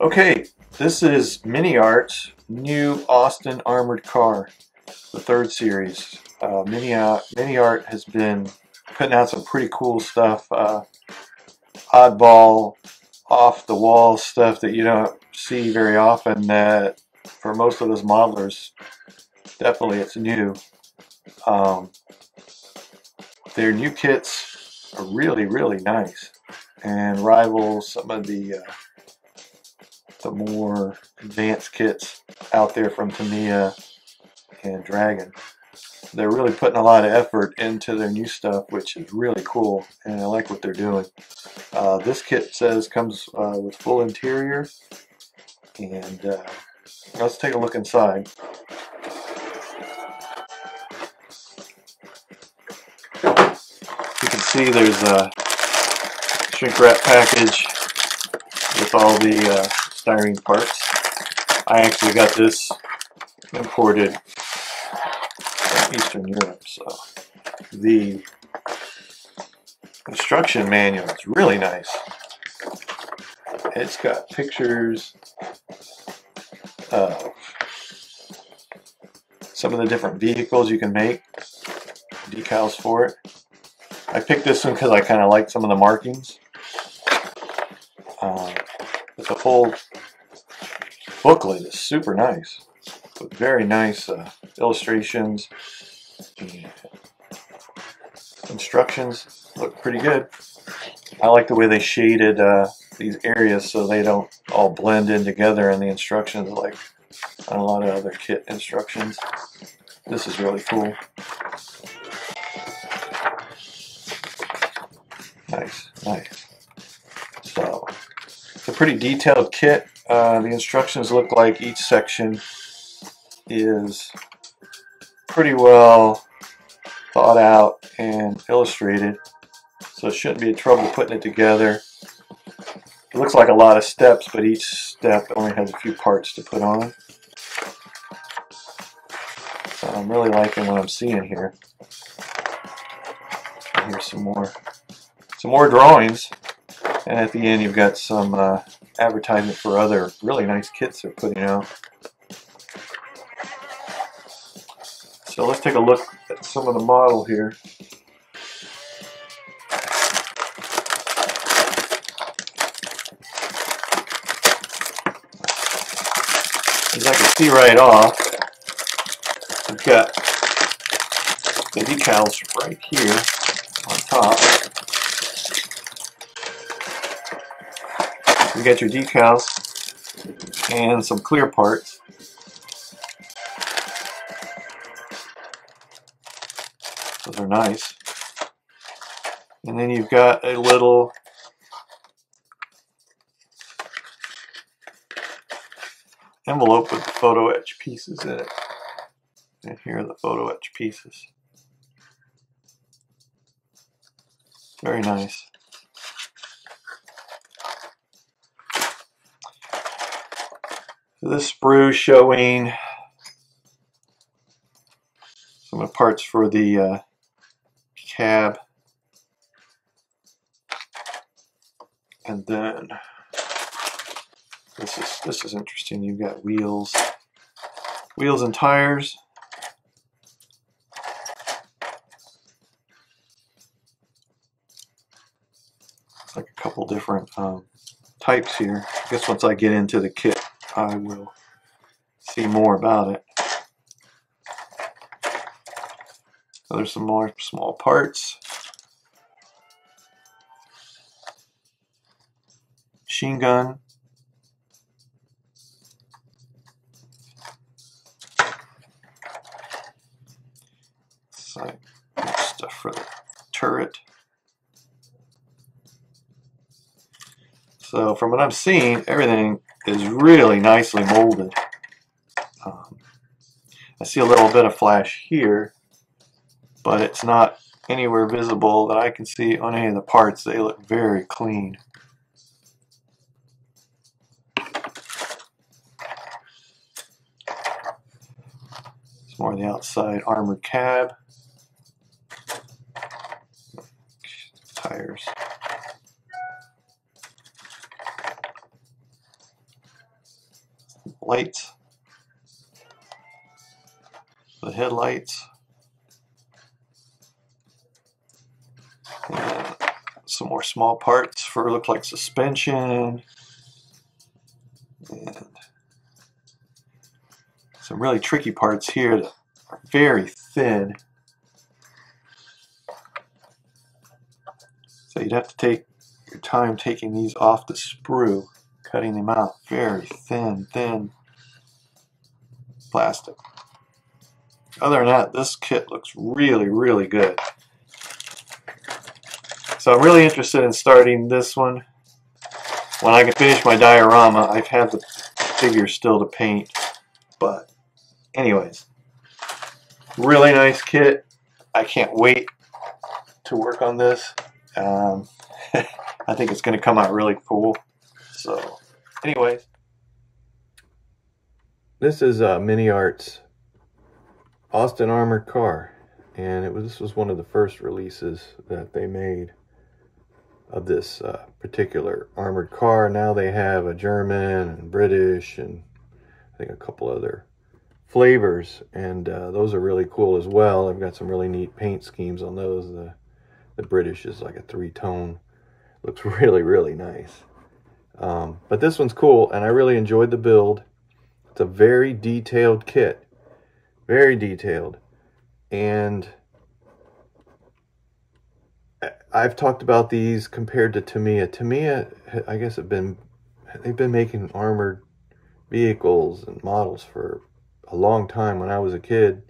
Okay, this is MiniArt's new Austin Armored Car, the third series. MiniArt has been putting out some pretty cool stuff, oddball, off-the-wall stuff that you don't see very often. That for most of those modelers, definitely it's new. Their new kits are really, really nice and rival some of the more advanced kits out there from Tamiya and Dragon. They're really putting a lot of effort into their new stuff, which is really cool, and I like what they're doing. This kit says comes with full interior, and let's take a look inside. You can see there's a shrink wrap package with all the styrene parts. I actually got this imported from Eastern Europe, so the instruction manual is really nice. It's got pictures of some of the different vehicles you can make, decals for it. I picked this one because I kind of like some of the markings. It's a full booklet. It's super nice, with very nice illustrations. And instructions look pretty good. I like the way they shaded these areas so they don't all blend in together in the instructions like on a lot of other kit instructions. This is really cool. Nice, nice. So it's a pretty detailed kit. The instructions look like each section is pretty well thought out and illustrated, so it shouldn't be a trouble putting it together. It looks like a lot of steps, but each step only has a few parts to put on. So I'm really liking what I'm seeing here. Here's some more drawings, and at the end you've got some advertisement for other really nice kits they're putting out. So let's take a look at some of the model here. As I can see right off, we've got the decals right here on top. You get your decals and some clear parts. Those are nice. And then you've got a little envelope with photo etch pieces in it. And here are the photo etch pieces. Very nice. This sprue showing some of the parts for the cab, and then this is interesting. You've got wheels and tires, like a couple different types here. I guess once I get into the kit, I will see more about it. So there's some more small parts. Machine gun. So stuff for the turret. So from what I'm seeing, everything is really nicely molded. I see a little bit of flash here, but it's not anywhere visible that I can see on any of the parts. They look very clean. It's more on the outside armored cab. Tires. lights, the headlights, and some more small parts for look like suspension, and some really tricky parts here that are very thin. So you'd have to take your time taking these off the sprue, cutting them out. Very thin plastic. Other than that, this kit looks really good. So I'm really interested in starting this one. When I can finish my diorama, I've had the figure still to paint. But anyways, really nice kit. I can't wait to work on this. I think it's going to come out really cool. So anyways, this is MiniArt's Austin Armored Car, and this was one of the first releases that they made of this particular armored car. Now they have a German and British and I think a couple other flavors, and those are really cool as well. I've got some really neat paint schemes on those. The British is like a 3-tone. Looks really nice. But this one's cool, and I really enjoyed the build. It's a very detailed kit. Very detailed. And I've talked about these compared to Tamiya. Tamiya, I guess, they've been making armored vehicles and models for a long time. When I was a kid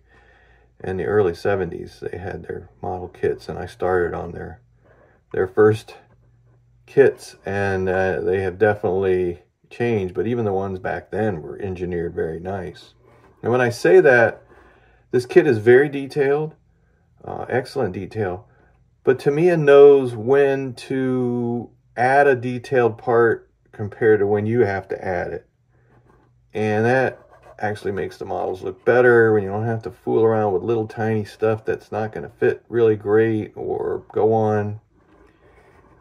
in the early 70s, they had their model kits, and I started on their first kits, and they have definitely changed, but even the ones back then were engineered very nice. And when I say that, this kit is very detailed, excellent detail, but Tamiya knows when to add a detailed part compared to when you have to add it. And that actually makes the models look better when you don't have to fool around with little tiny stuff that's not going to fit really great or go on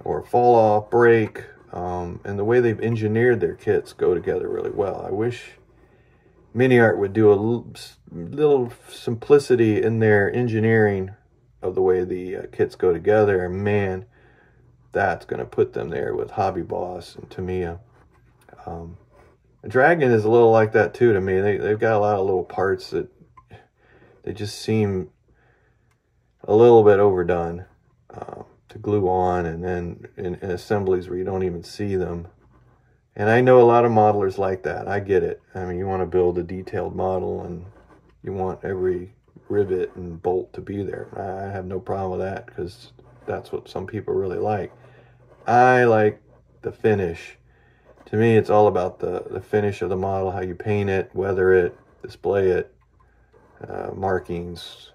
or fall off, break. And the way they've engineered their kits go together really well. I wish MiniArt would do a little simplicity in their engineering of the way the kits go together. And man, that's going to put them there with Hobby Boss and Tamiya. Dragon is a little like that too to me. They've got a lot of little parts that they just seem a little bit overdone to glue on, and then in assemblies where you don't even see them. And I know a lot of modelers like that. I get it. I mean, you want to build a detailed model and you want every rivet and bolt to be there. I have no problem with that because that's what some people really like. I like the finish. To me, it's all about the finish of the model, how you paint it, weather it, display it, markings,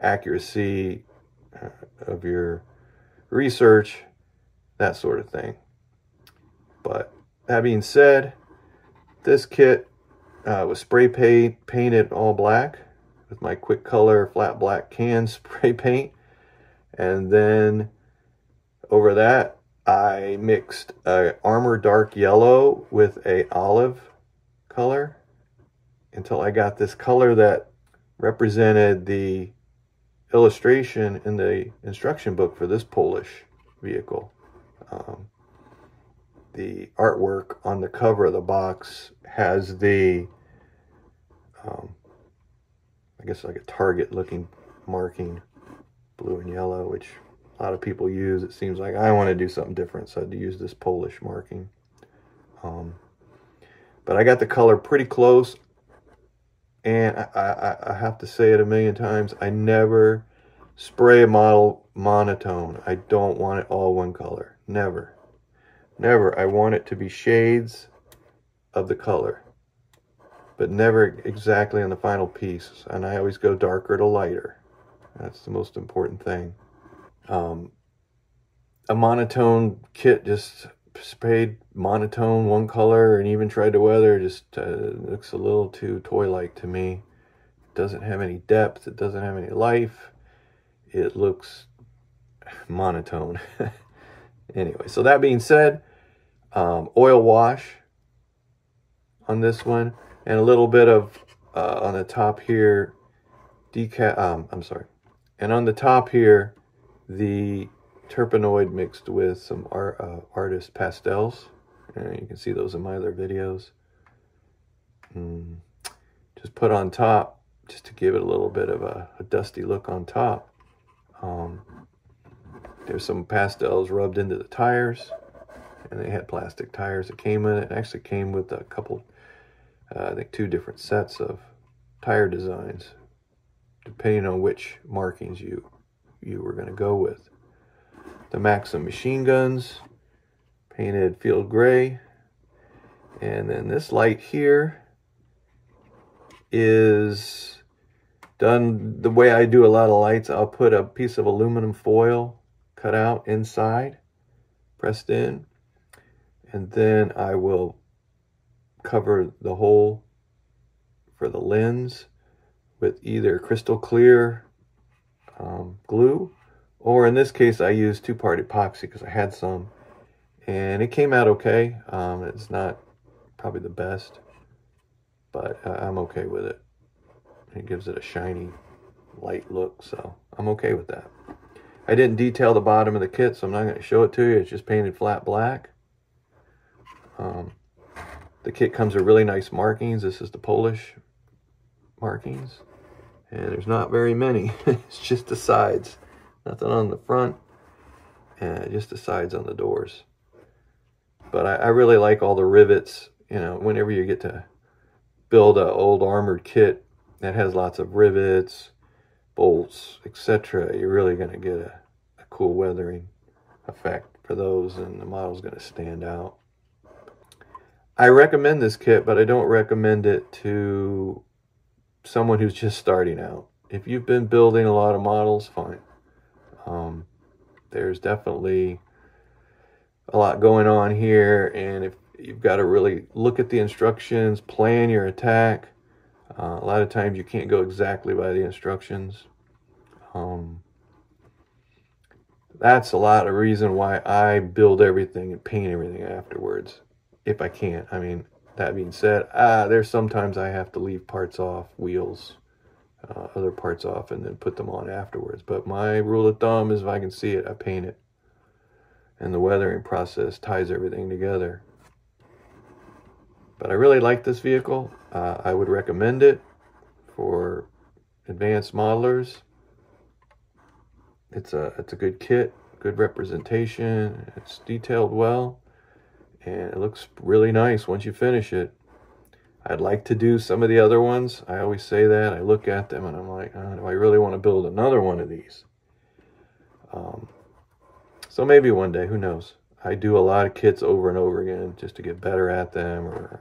accuracy of your research, that sort of thing. But that being said, this kit was spray painted all black with my quick color flat black can spray paint. And then over that, I mixed a armor dark yellow with a olive color until I got this color that represented the illustration in the instruction book for this Polish vehicle. The artwork on the cover of the box has the, I guess like a target looking marking, blue and yellow, which a lot of people use. It seems like I want to do something different, so I had to use this Polish marking. But I got the color pretty close, and I have to say it a million times, I never spray a model monotone. I don't want it all one color. Never. Never. I want it to be shades of the color, but never exactly on the final piece. And I always go darker to lighter. That's the most important thing. A monotone kit, just sprayed monotone one color, and even tried to weather, just looks a little too toy-like to me. It doesn't have any depth, it doesn't have any life, it looks monotone. Anyway, so that being said, oil wash on this one. and a little bit of on the top here decal. And on the top here, the terpenoid mixed with some artist pastels. And you can see those in my other videos. Just put on top just to give it a little bit of a dusty look on top. There's some pastels rubbed into the tires, and they had plastic tires that came in it. It actually came with a couple, I think 2 different sets of tire designs, depending on which markings you were going to go with. The Maxim machine guns, painted field gray. And then this light here is done the way I do a lot of lights. I'll put a piece of aluminum foil cut out inside, pressed in, and then I will cover the hole for the lens with either crystal clear glue, or in this case I used 2-part epoxy because I had some, and it came out okay. It's not probably the best, but I'm okay with it. It gives it a shiny light look, so I'm okay with that. I didn't detail the bottom of the kit, so I'm not going to show it to you. It's just painted flat black. The kit comes with really nice markings. This is the Polish markings. And there's not very many. It's just the sides. Nothing on the front. And just the sides on the doors. But I really like all the rivets. You know, whenever you get to build an old armored kit that has lots of rivets, bolts, etc., you're really going to get a cool weathering effect for those, and the model's going to stand out. I recommend this kit, but I don't recommend it to someone who's just starting out. If you've been building a lot of models, fine. There's definitely a lot going on here, and if you've got to really look at the instructions, plan your attack. A lot of times you can't go exactly by the instructions. That's a lot of reason why I build everything and paint everything afterwards, if I can. I mean, that being said, there's sometimes I have to leave parts off, wheels, other parts off, and then put them on afterwards. But my rule of thumb is if I can see it, I paint it. And the weathering process ties everything together. But I really like this vehicle. I would recommend it for advanced modelers. It's a good kit, good representation. It's detailed well, and it looks really nice once you finish it. I'd like to do some of the other ones. I always say that. I look at them and I'm like, oh, do I really want to build another one of these? So maybe one day, who knows? I do a lot of kits over and over again just to get better at them, or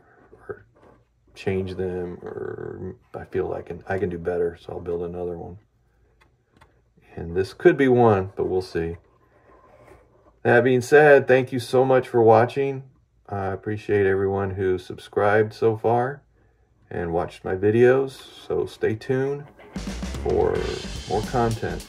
change them, or I feel like I can do better, so I'll build another one. And this could be one, but we'll see. That being said, thank you so much for watching. I appreciate everyone who subscribed so far and watched my videos, so stay tuned for more content.